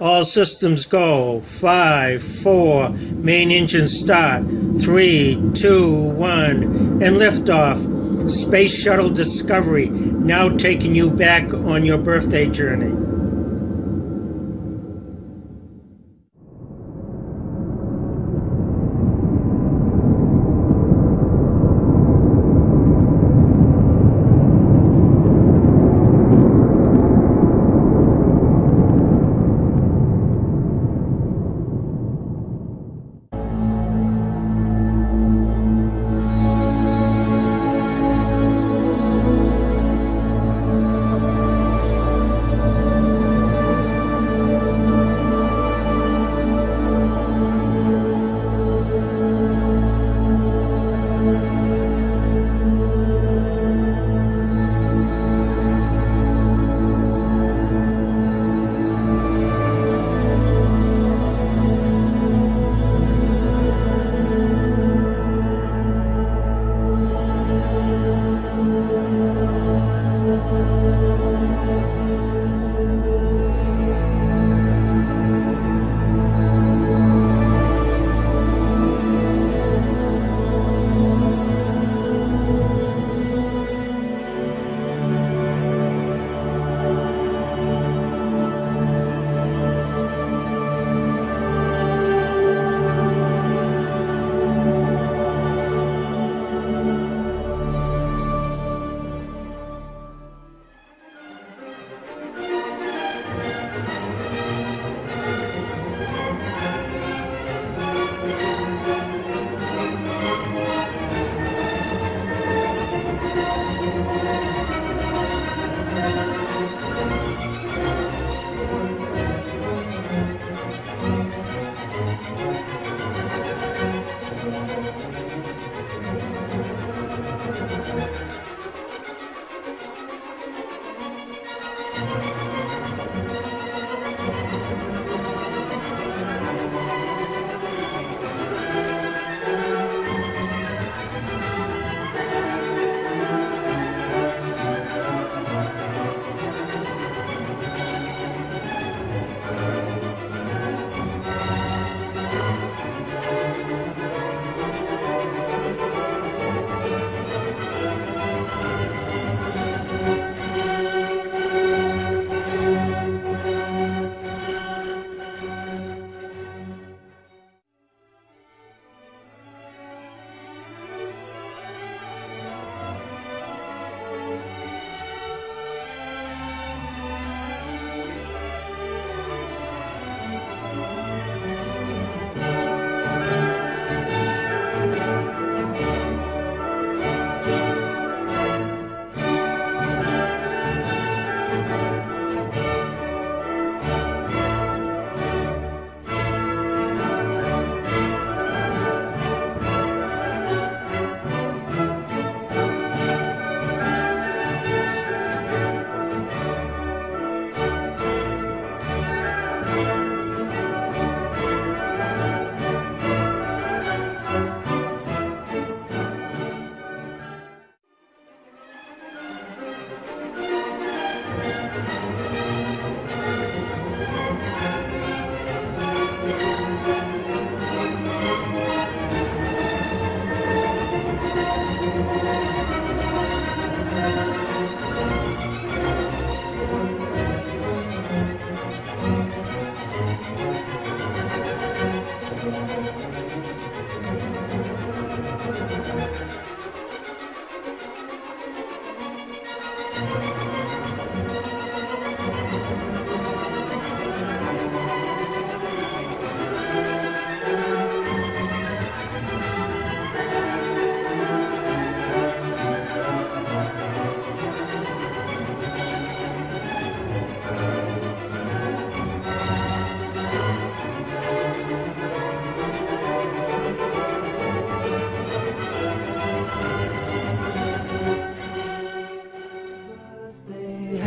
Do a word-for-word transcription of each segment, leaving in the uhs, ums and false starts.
All systems go. Five, four, main engine start. Three, two, one, and liftoff. Space Shuttle Discovery now taking you back on your birthday journey.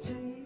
to you.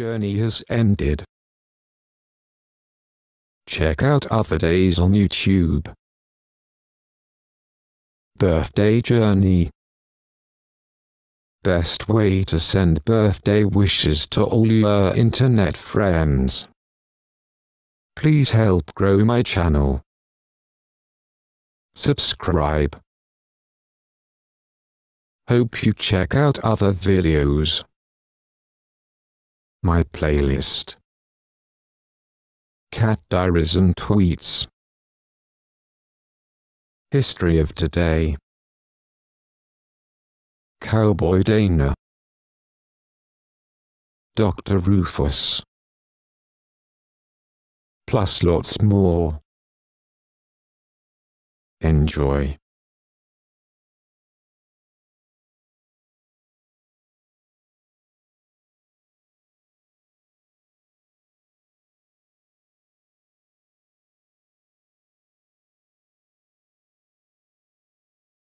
journey has ended. Check out other days on YouTube. Birthday Journey. Best way to send birthday wishes to all your internet friends. Please help grow my channel. Subscribe. Hope you check out other videos. My playlist. Cat diaries and tweets. History of today. Cowboy Dana. Doctor Rufus. Plus lots more. Enjoy.